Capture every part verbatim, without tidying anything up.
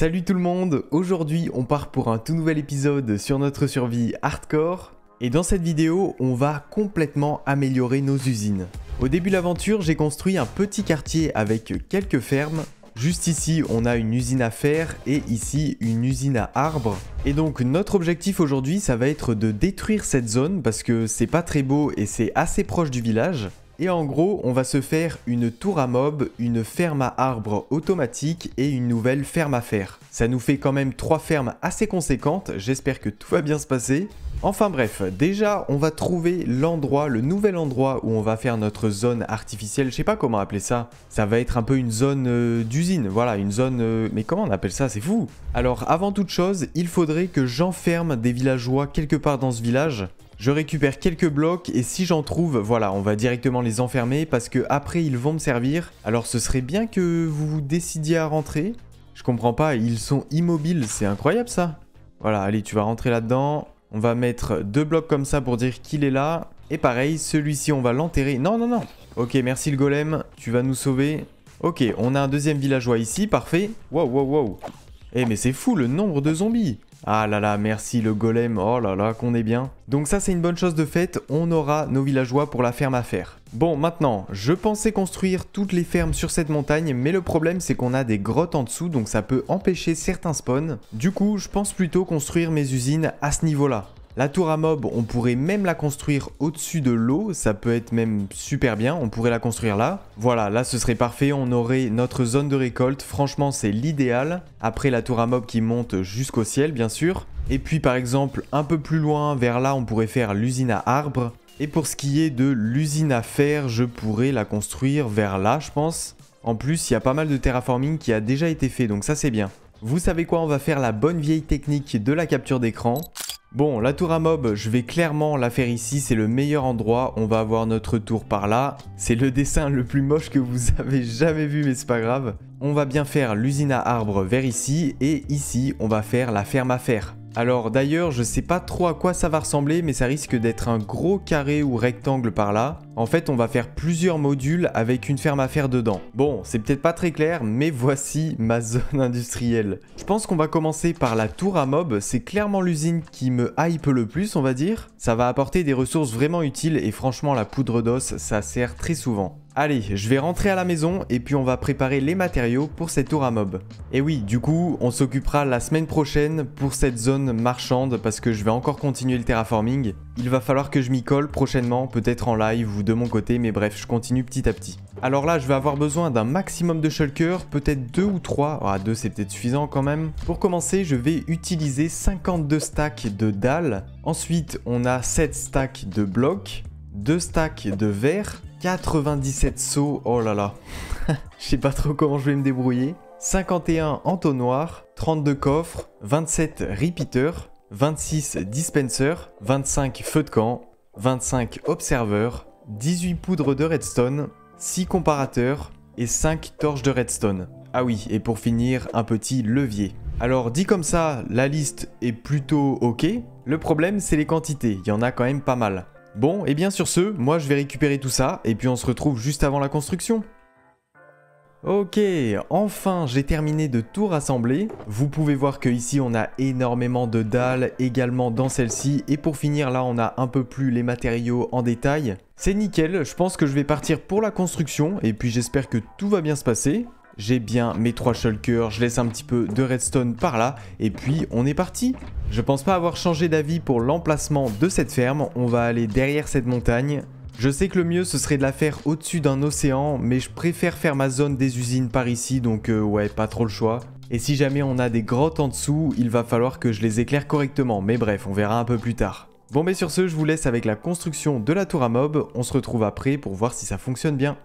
Salut tout le monde, aujourd'hui on part pour un tout nouvel épisode sur notre survie hardcore et dans cette vidéo on va complètement améliorer nos usines. Au début de l'aventure j'ai construit un petit quartier avec quelques fermes. Juste ici on a une usine à fer et ici une usine à arbres. Et donc notre objectif aujourd'hui ça va être de détruire cette zone parce que c'est pas très beau et c'est assez proche du village. Et en gros, on va se faire une tour à mob, une ferme à arbres automatique et une nouvelle ferme à fer. Ça nous fait quand même trois fermes assez conséquentes, j'espère que tout va bien se passer. Enfin bref, déjà on va trouver l'endroit, le nouvel endroit où on va faire notre zone artificielle, je sais pas comment appeler ça. Ça va être un peu une zone euh, d'usine, voilà, une zone... Euh, mais comment on appelle ça, c'est fou. Alors avant toute chose, il faudrait que j'enferme des villageois quelque part dans ce village. Je récupère quelques blocs et si j'en trouve, voilà, on va directement les enfermer parce que après ils vont me servir. Alors ce serait bien que vous vous décidiez à rentrer. Je comprends pas, ils sont immobiles, c'est incroyable ça. Voilà, allez, tu vas rentrer là-dedans. On va mettre deux blocs comme ça pour dire qu'il est là. Et pareil, celui-ci on va l'enterrer. Non, non, non. Ok, merci le golem, tu vas nous sauver. Ok, on a un deuxième villageois ici, parfait. Wow, wow, wow. Eh mais c'est fou le nombre de zombies. Ah là là, merci le golem, oh là là, qu'on est bien. Donc ça c'est une bonne chose de faite, on aura nos villageois pour la ferme à faire. Bon maintenant, je pensais construire toutes les fermes sur cette montagne, mais le problème c'est qu'on a des grottes en dessous, donc ça peut empêcher certains spawns. Du coup, je pense plutôt construire mes usines à ce niveau-là. La tour à mob, on pourrait même la construire au-dessus de l'eau, ça peut être même super bien, on pourrait la construire là. Voilà, là ce serait parfait, on aurait notre zone de récolte, franchement c'est l'idéal. Après la tour à mob qui monte jusqu'au ciel bien sûr. Et puis par exemple un peu plus loin, vers là on pourrait faire l'usine à arbres. Et pour ce qui est de l'usine à fer, je pourrais la construire vers là je pense. En plus il y a pas mal de terraforming qui a déjà été fait, donc ça c'est bien. Vous savez quoi, on va faire la bonne vieille technique de la capture d'écran. Bon, la tour à mob, je vais clairement la faire ici, c'est le meilleur endroit, on va avoir notre tour par là. C'est le dessin le plus moche que vous avez jamais vu, mais c'est pas grave. On va bien faire l'usine à arbres vers ici, et ici, on va faire la ferme à fer. Alors d'ailleurs, je sais pas trop à quoi ça va ressembler, mais ça risque d'être un gros carré ou rectangle par là. En fait, on va faire plusieurs modules avec une ferme à fer dedans. Bon, c'est peut-être pas très clair, mais voici ma zone industrielle. Je pense qu'on va commencer par la tour à mob, c'est clairement l'usine qui me hype le plus, on va dire. Ça va apporter des ressources vraiment utiles et franchement, la poudre d'os, ça sert très souvent. Allez, je vais rentrer à la maison et puis on va préparer les matériaux pour cette tour à mob. Et oui, du coup, on s'occupera la semaine prochaine pour cette zone marchande parce que je vais encore continuer le terraforming. Il va falloir que je m'y colle prochainement, peut-être en live ou de mon côté, mais bref, je continue petit à petit. Alors là, je vais avoir besoin d'un maximum de shulkers, peut-être deux ou trois. Ah, deux c'est peut-être suffisant quand même. Pour commencer, je vais utiliser cinquante-deux stacks de dalles. Ensuite, on a sept stacks de blocs, deux stacks de verre, quatre-vingt-dix-sept seaux, oh là là, je sais pas trop comment je vais me débrouiller, cinquante et un entonnoirs, trente-deux coffres, vingt-sept repeaters, vingt-six dispensers, vingt-cinq feux de camp, vingt-cinq observeurs, dix-huit poudres de redstone, six comparateurs et cinq torches de redstone. Ah oui, et pour finir, un petit levier. Alors dit comme ça, la liste est plutôt ok, le problème c'est les quantités, il y en a quand même pas mal. Bon, et bien sur ce, moi je vais récupérer tout ça, et puis on se retrouve juste avant la construction. Ok, enfin j'ai terminé de tout rassembler. Vous pouvez voir qu'ici on a énormément de dalles, également dans celle-ci, et pour finir là on a un peu plus les matériaux en détail. C'est nickel, je pense que je vais partir pour la construction, et puis j'espère que tout va bien se passer. J'ai bien mes trois shulkers, je laisse un petit peu de redstone par là, et puis on est parti. Je pense pas avoir changé d'avis pour l'emplacement de cette ferme, on va aller derrière cette montagne. Je sais que le mieux ce serait de la faire au-dessus d'un océan, mais je préfère faire ma zone des usines par ici, donc euh, ouais, pas trop le choix. Et si jamais on a des grottes en dessous, il va falloir que je les éclaire correctement, mais bref, on verra un peu plus tard. Bon mais sur ce, je vous laisse avec la construction de la tour à mob, on se retrouve après pour voir si ça fonctionne bien.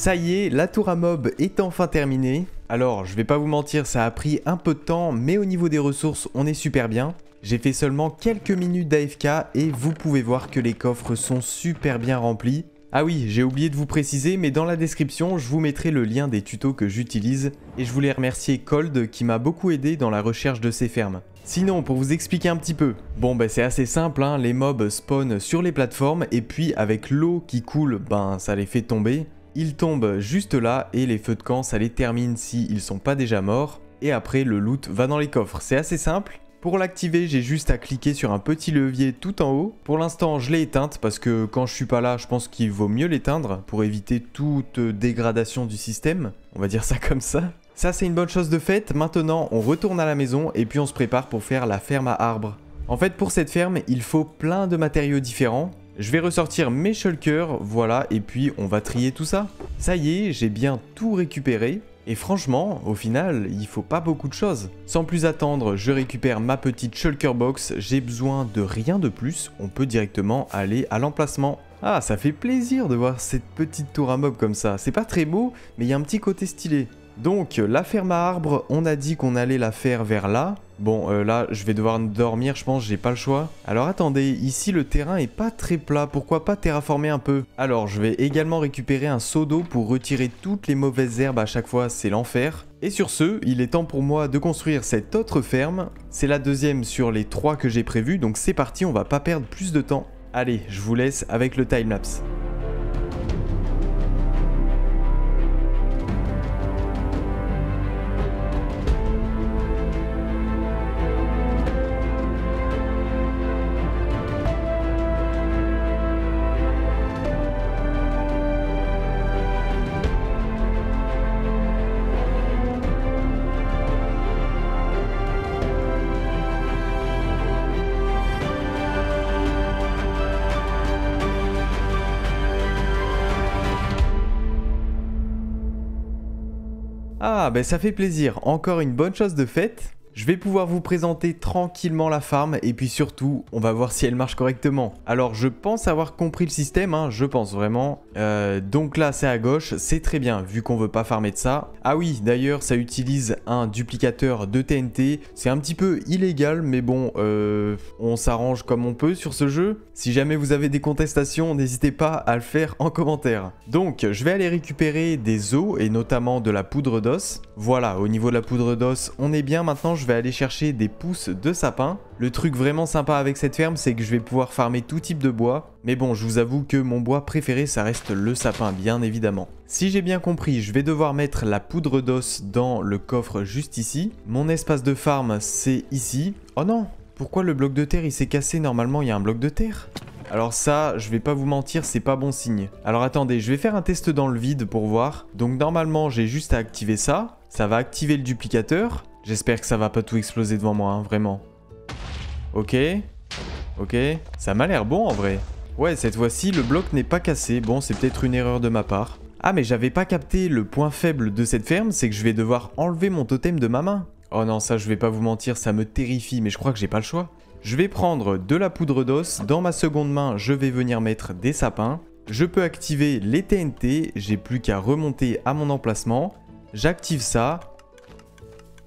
Ça y est, la tour à mob est enfin terminée. Alors, je vais pas vous mentir, ça a pris un peu de temps, mais au niveau des ressources, on est super bien. J'ai fait seulement quelques minutes d'A F K et vous pouvez voir que les coffres sont super bien remplis. Ah oui, j'ai oublié de vous préciser, mais dans la description, je vous mettrai le lien des tutos que j'utilise. Et je voulais remercier Cold qui m'a beaucoup aidé dans la recherche de ces fermes. Sinon, pour vous expliquer un petit peu, bon ben c'est assez simple, hein, les mobs spawnent sur les plateformes et puis avec l'eau qui coule, ben ça les fait tomber. Ils tombent juste là et les feux de camp ça les termine si ils sont pas déjà morts. Et après le loot va dans les coffres, c'est assez simple. Pour l'activer, j'ai juste à cliquer sur un petit levier tout en haut. Pour l'instant je l'ai éteinte parce que quand je suis pas là je pense qu'il vaut mieux l'éteindre pour éviter toute dégradation du système. On va dire ça comme ça. Ça c'est une bonne chose de faite, maintenant on retourne à la maison et puis on se prépare pour faire la ferme à arbres. En fait pour cette ferme il faut plein de matériaux différents. Je vais ressortir mes shulkers, voilà, et puis on va trier tout ça. Ça y est, j'ai bien tout récupéré. Et franchement, au final, il faut pas beaucoup de choses. Sans plus attendre, je récupère ma petite shulker box, j'ai besoin de rien de plus, on peut directement aller à l'emplacement. Ah, ça fait plaisir de voir cette petite tour à mob comme ça, c'est pas très beau, mais il y a un petit côté stylé. Donc, la ferme à arbres, on a dit qu'on allait la faire vers là. Bon, euh, là, je vais devoir dormir, je pense, j'ai pas le choix. Alors, attendez, ici, le terrain est pas très plat, pourquoi pas terraformer un peu? Alors, je vais également récupérer un seau d'eau pour retirer toutes les mauvaises herbes à chaque fois, c'est l'enfer. Et sur ce, il est temps pour moi de construire cette autre ferme. C'est la deuxième sur les trois que j'ai prévues, donc c'est parti, on va pas perdre plus de temps. Allez, je vous laisse avec le timelapse. Ah ben ça fait plaisir, encore une bonne chose de faite. Je vais pouvoir vous présenter tranquillement la farm et puis surtout on va voir si elle marche correctement. Alors je pense avoir compris le système, hein, je pense vraiment. Euh, donc là c'est à gauche, c'est très bien vu qu'on veut pas farmer de ça. Ah oui d'ailleurs ça utilise un duplicateur de T N T, c'est un petit peu illégal mais bon euh, on s'arrange comme on peut sur ce jeu. Si jamais vous avez des contestations n'hésitez pas à le faire en commentaire. Donc je vais aller récupérer des os et notamment de la poudre d'os. Voilà au niveau de la poudre d'os on est bien maintenant. Je vais aller chercher des pousses de sapin. Le truc vraiment sympa avec cette ferme, c'est que je vais pouvoir farmer tout type de bois. Mais bon, je vous avoue que mon bois préféré, ça reste le sapin, bien évidemment. Si j'ai bien compris, je vais devoir mettre la poudre d'os dans le coffre juste ici. Mon espace de farm, c'est ici. Oh non, pourquoi le bloc de terre, il s'est cassé? Normalement, il y a un bloc de terre. Alors ça, je vais pas vous mentir, c'est pas bon signe. Alors attendez, je vais faire un test dans le vide pour voir. Donc normalement, j'ai juste à activer ça. Ça va activer le duplicateur. J'espère que ça va pas tout exploser devant moi, hein, vraiment. Ok. Ok. Ça m'a l'air bon en vrai. Ouais, cette fois-ci, le bloc n'est pas cassé. Bon, c'est peut-être une erreur de ma part. Ah, mais j'avais pas capté le point faible de cette ferme, c'est que je vais devoir enlever mon totem de ma main. Oh non, ça, je vais pas vous mentir, ça me terrifie, mais je crois que j'ai pas le choix. Je vais prendre de la poudre d'os. Dans ma seconde main, je vais venir mettre des sapins. Je peux activer les T N T. J'ai plus qu'à remonter à mon emplacement. J'active ça.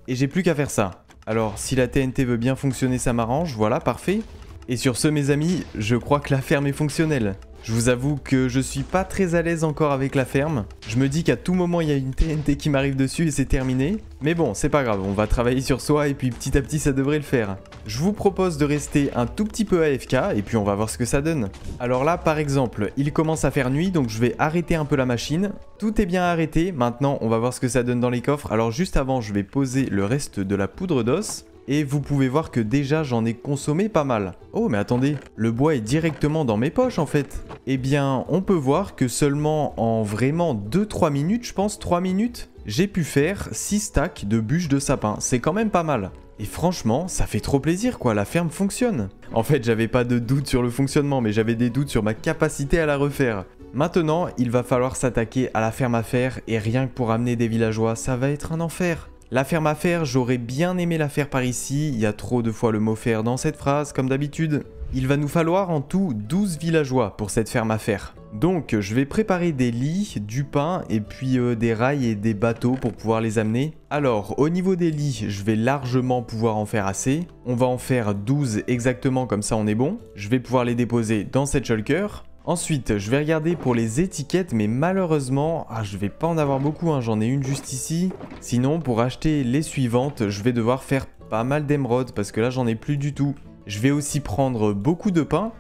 Et j'ai plus qu'à faire ça. Alors si la T N T veut bien fonctionner ça m'arrange, voilà parfait. Et sur ce mes amis, je crois que la ferme est fonctionnelle. Je vous avoue que je suis pas très à l'aise encore avec la ferme. Je me dis qu'à tout moment il y a une T N T qui m'arrive dessus et c'est terminé. Mais bon c'est pas grave, on va travailler sur soi et puis petit à petit ça devrait le faire. Je vous propose de rester un tout petit peu A F K et puis on va voir ce que ça donne. Alors là par exemple, il commence à faire nuit donc je vais arrêter un peu la machine. Tout est bien arrêté, maintenant on va voir ce que ça donne dans les coffres. Alors juste avant je vais poser le reste de la poudre d'os. Et vous pouvez voir que déjà j'en ai consommé pas mal. Oh mais attendez, le bois est directement dans mes poches en fait. Eh bien on peut voir que seulement en vraiment deux trois minutes, je pense trois minutes, j'ai pu faire six stacks de bûches de sapin. C'est quand même pas mal. Et franchement ça fait trop plaisir quoi, la ferme fonctionne. En fait j'avais pas de doute sur le fonctionnement mais j'avais des doutes sur ma capacité à la refaire. Maintenant il va falloir s'attaquer à la ferme à faire et rien que pour amener des villageois ça va être un enfer. La ferme à faire, j'aurais bien aimé la faire par ici, il y a trop de fois le mot faire dans cette phrase comme d'habitude. Il va nous falloir en tout douze villageois pour cette ferme à faire. Donc je vais préparer des lits, du pain et puis euh, des rails et des bateaux pour pouvoir les amener. Alors au niveau des lits, je vais largement pouvoir en faire assez. On va en faire douze exactement, comme ça on est bon. Je vais pouvoir les déposer dans cette shulker. Ensuite, je vais regarder pour les étiquettes, mais malheureusement, ah, je vais pas en avoir beaucoup, hein, j'en ai une juste ici. Sinon, pour acheter les suivantes, je vais devoir faire pas mal d'émeraudes parce que là, j'en ai plus du tout. Je vais aussi prendre beaucoup de pain.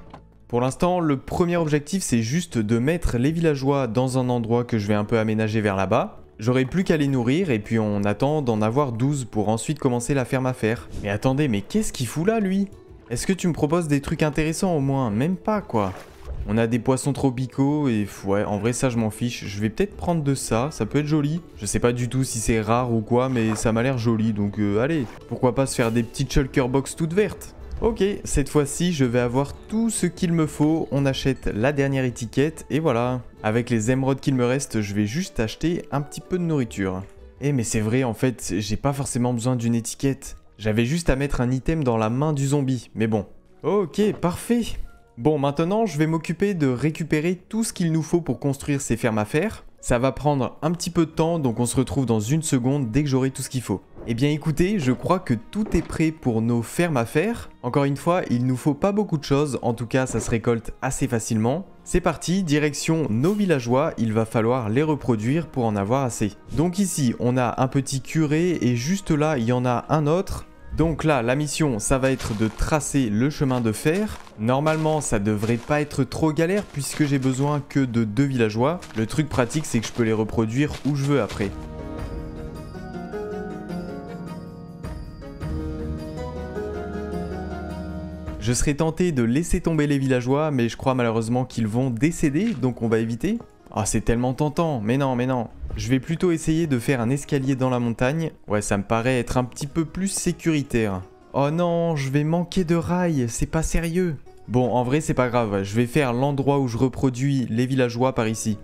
Pour l'instant, le premier objectif, c'est juste de mettre les villageois dans un endroit que je vais un peu aménager vers là-bas. J'aurai plus qu'à les nourrir et puis on attend d'en avoir douze pour ensuite commencer la ferme à faire. Mais attendez, mais qu'est-ce qu'il fout là, lui? Est-ce que tu me proposes des trucs intéressants au moins? Même pas, quoi. On a des poissons tropicaux et ouais, en vrai ça je m'en fiche. Je vais peut-être prendre de ça, ça peut être joli. Je sais pas du tout si c'est rare ou quoi, mais ça m'a l'air joli, donc euh, allez. Pourquoi pas se faire des petites shulker box toutes vertes? Ok, cette fois-ci je vais avoir tout ce qu'il me faut. On achète la dernière étiquette et voilà. Avec les émeraudes qu'il me reste, je vais juste acheter un petit peu de nourriture. Eh mais c'est vrai, en fait, j'ai pas forcément besoin d'une étiquette. J'avais juste à mettre un item dans la main du zombie, mais bon. Ok, parfait. Bon, maintenant, je vais m'occuper de récupérer tout ce qu'il nous faut pour construire ces fermes à faire. Ça va prendre un petit peu de temps, donc on se retrouve dans une seconde dès que j'aurai tout ce qu'il faut. Eh bien écoutez, je crois que tout est prêt pour nos fermes à faire. Encore une fois, il nous faut pas beaucoup de choses, en tout cas ça se récolte assez facilement. C'est parti, direction nos villageois, il va falloir les reproduire pour en avoir assez. Donc ici, on a un petit curé et juste là, il y en a un autre. Donc là, la mission, ça va être de tracer le chemin de fer. Normalement, ça devrait pas être trop galère puisque j'ai besoin que de deux villageois. Le truc pratique, c'est que je peux les reproduire où je veux après. Je serais tenté de laisser tomber les villageois, mais je crois malheureusement qu'ils vont décéder, donc on va éviter. Ah, c'est tellement tentant, mais non, mais non. Je vais plutôt essayer de faire un escalier dans la montagne. Ouais, ça me paraît être un petit peu plus sécuritaire. Oh non, je vais manquer de rails, c'est pas sérieux. Bon, en vrai, c'est pas grave. Je vais faire l'endroit où je reproduis les villageois par ici.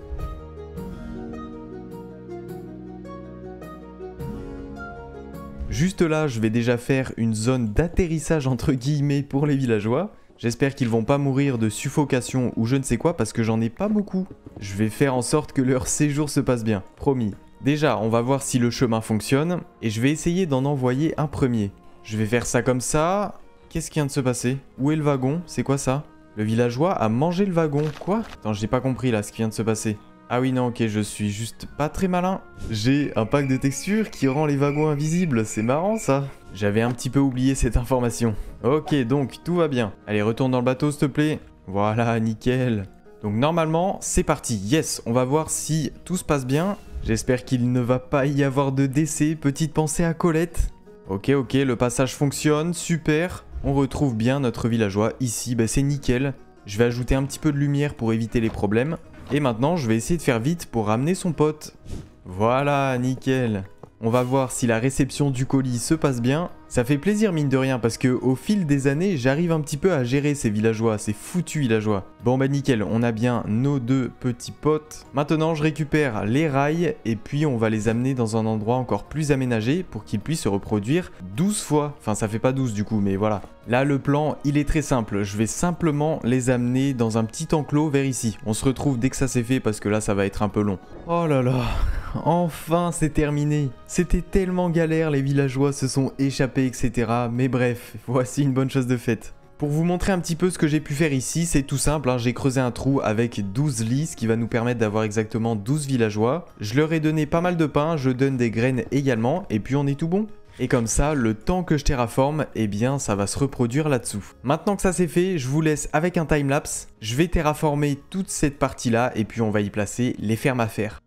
Juste là, je vais déjà faire une zone d'atterrissage entre guillemets pour les villageois. J'espère qu'ils vont pas mourir de suffocation ou je ne sais quoi parce que j'en ai pas beaucoup. Je vais faire en sorte que leur séjour se passe bien, promis. Déjà, on va voir si le chemin fonctionne et je vais essayer d'en envoyer un premier. Je vais faire ça comme ça. Qu'est-ce qui vient de se passer? Où est le wagon? C'est quoi ça? Le villageois a mangé le wagon. Quoi? Attends, j'ai pas compris là ce qui vient de se passer. Ah oui, non, ok, je suis juste pas très malin. J'ai un pack de textures qui rend les wagons invisibles, c'est marrant ça. J'avais un petit peu oublié cette information. Ok, donc tout va bien. Allez, retourne dans le bateau s'il te plaît. Voilà, nickel. Donc normalement, c'est parti. Yes, on va voir si tout se passe bien. J'espère qu'il ne va pas y avoir de décès. Petite pensée à Colette. Ok, ok, le passage fonctionne, super. On retrouve bien notre villageois ici, bah c'est nickel. Je vais ajouter un petit peu de lumière pour éviter les problèmes. Et maintenant, je vais essayer de faire vite pour ramener son pote. Voilà, nickel. On va voir si la réception du colis se passe bien. Ça fait plaisir mine de rien parce que au fil des années, j'arrive un petit peu à gérer ces villageois, ces foutus villageois. Bon bah nickel, on a bien nos deux petits potes. Maintenant, je récupère les rails et puis on va les amener dans un endroit encore plus aménagé pour qu'ils puissent se reproduire douze fois. Enfin, ça fait pas douze du coup, mais voilà. Là, le plan, il est très simple. Je vais simplement les amener dans un petit enclos vers ici. On se retrouve dès que ça s'est fait parce que là, ça va être un peu long. Oh là là, enfin c'est terminé. C'était tellement galère, les villageois se sont échappés, et cetera. Mais bref, voici une bonne chose de faite. Pour vous montrer un petit peu ce que j'ai pu faire ici, c'est tout simple, hein, j'ai creusé un trou avec douze lits, ce qui va nous permettre d'avoir exactement douze villageois. Je leur ai donné pas mal de pain, je donne des graines également, et puis on est tout bon. Et comme ça, le temps que je terraforme, eh bien ça va se reproduire là-dessous. Maintenant que ça c'est fait, je vous laisse avec un timelapse. Je vais terraformer toute cette partie-là, et puis on va y placer les fermes à faire.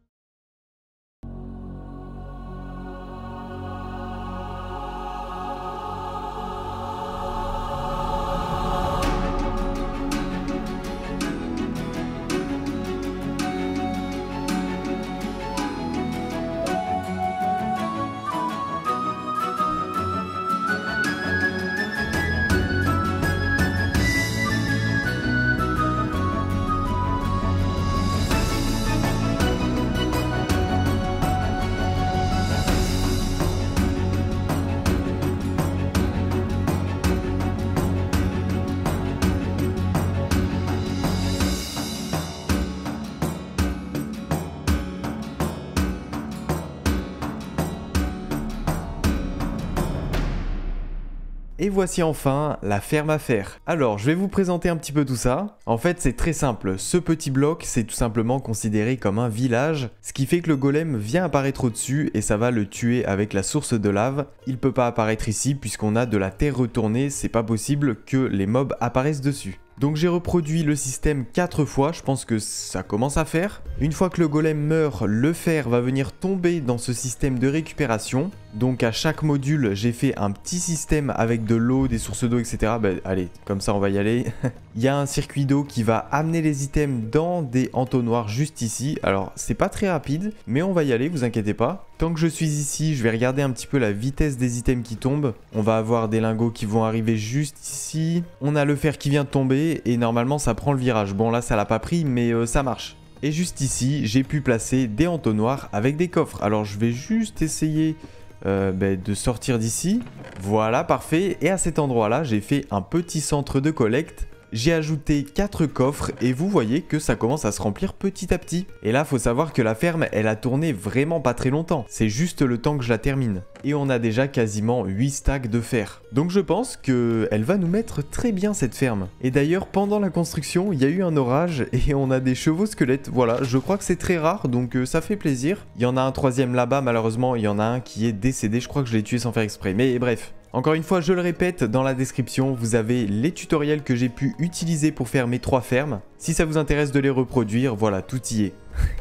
Et voici enfin la ferme à faire. Alors je vais vous présenter un petit peu tout ça. En fait c'est très simple, ce petit bloc c'est tout simplement considéré comme un village, ce qui fait que le golem vient apparaître au-dessus et ça va le tuer avec la source de lave. Il peut pas apparaître ici puisqu'on a de la terre retournée, c'est pas possible que les mobs apparaissent dessus. Donc j'ai reproduit le système quatre fois, je pense que ça commence à faire. Une fois que le golem meurt, le fer va venir tomber dans ce système de récupération. Donc à chaque module, j'ai fait un petit système avec de l'eau, des sources d'eau, et cetera. Ben, allez, comme ça on va y aller. Il y a un circuit d'eau qui va amener les items dans des entonnoirs juste ici. Alors c'est pas très rapide, mais on va y aller, vous inquiétez pas. Tant que je suis ici, je vais regarder un petit peu la vitesse des items qui tombent. On va avoir des lingots qui vont arriver juste ici. On a le fer qui vient de tomber. Et normalement ça prend le virage. Bon là ça l'a pas pris mais euh, ça marche. Et juste ici j'ai pu placer des entonnoirs avec des coffres. Alors je vais juste essayer euh, bah, de sortir d'ici. Voilà parfait. Et à cet endroit là j'ai fait un petit centre de collecte. J'ai ajouté quatre coffres et vous voyez que ça commence à se remplir petit à petit. Et là faut savoir que la ferme elle a tourné vraiment pas très longtemps. C'est juste le temps que je la termine. Et on a déjà quasiment huit stacks de fer. Donc je pense qu'elle va nous mettre très bien cette ferme. Et d'ailleurs pendant la construction il y a eu un orage et on a des chevaux squelettes. Voilà, je crois que c'est très rare donc euh, ça fait plaisir. Il y en a un troisième là-bas, malheureusement il y en a un qui est décédé. Je crois que je l'ai tué sans faire exprès mais bref. Encore une fois je le répète, dans la description vous avez les tutoriels que j'ai pu utiliser pour faire mes trois fermes. Si ça vous intéresse de les reproduire, voilà tout y est.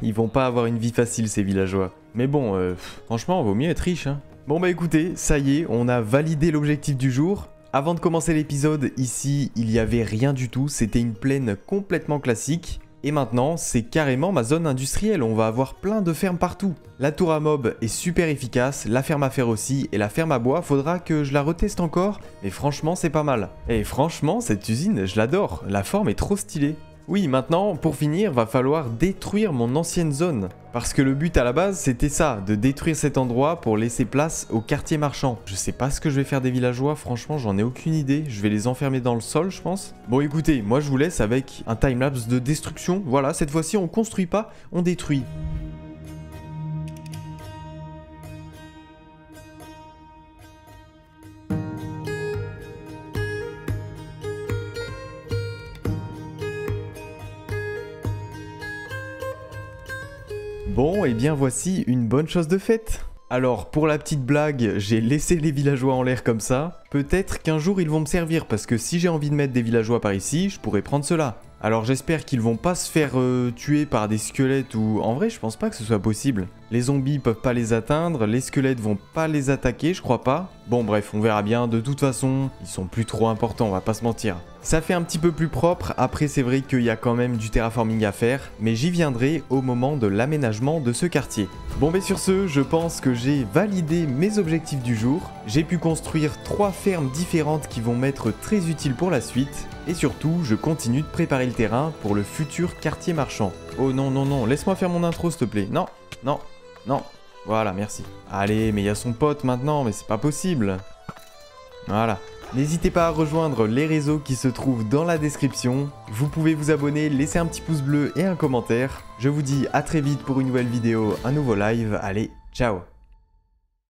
Ils vont pas avoir une vie facile ces villageois. Mais bon, euh, franchement vaut mieux être riche hein. Bon bah écoutez, ça y est, on a validé l'objectif du jour. Avant de commencer l'épisode, ici, il n'y avait rien du tout, c'était une plaine complètement classique. Et maintenant, c'est carrément ma zone industrielle, on va avoir plein de fermes partout. La tour à mob est super efficace, la ferme à fer aussi, et la ferme à bois, faudra que je la reteste encore, mais franchement, c'est pas mal. Et franchement, cette usine, je l'adore, la forme est trop stylée. Oui, maintenant, pour finir, va falloir détruire mon ancienne zone. Parce que le but à la base, c'était ça, de détruire cet endroit pour laisser place au quartier marchand. Je sais pas ce que je vais faire des villageois, franchement, j'en ai aucune idée. Je vais les enfermer dans le sol, je pense. Bon, écoutez, moi, je vous laisse avec un timelapse de destruction. Voilà, cette fois-ci, on construit pas, on détruit. Bon, et eh bien voici une bonne chose de faite. Alors, pour la petite blague, j'ai laissé les villageois en l'air comme ça. Peut-être qu'un jour ils vont me servir, parce que si j'ai envie de mettre des villageois par ici, je pourrais prendre cela. Alors j'espère qu'ils vont pas se faire euh, tuer par des squelettes ou... En vrai, je pense pas que ce soit possible. Les zombies peuvent pas les atteindre, les squelettes vont pas les attaquer, je crois pas. Bon bref, on verra bien, de toute façon, ils sont plus trop importants, on va pas se mentir. Ça fait un petit peu plus propre, après c'est vrai qu'il y a quand même du terraforming à faire, mais j'y viendrai au moment de l'aménagement de ce quartier. Bon mais sur ce, je pense que j'ai validé mes objectifs du jour. J'ai pu construire trois fermes différentes qui vont m'être très utiles pour la suite. Et surtout, je continue de préparer le terrain pour le futur quartier marchand. Oh non, non, non, laisse-moi faire mon intro, s'il te plaît. Non, non, non. Voilà, merci. Allez, mais il y a son pote maintenant, mais c'est pas possible. Voilà. N'hésitez pas à rejoindre les réseaux qui se trouvent dans la description. Vous pouvez vous abonner, laisser un petit pouce bleu et un commentaire. Je vous dis à très vite pour une nouvelle vidéo, un nouveau live. Allez, ciao!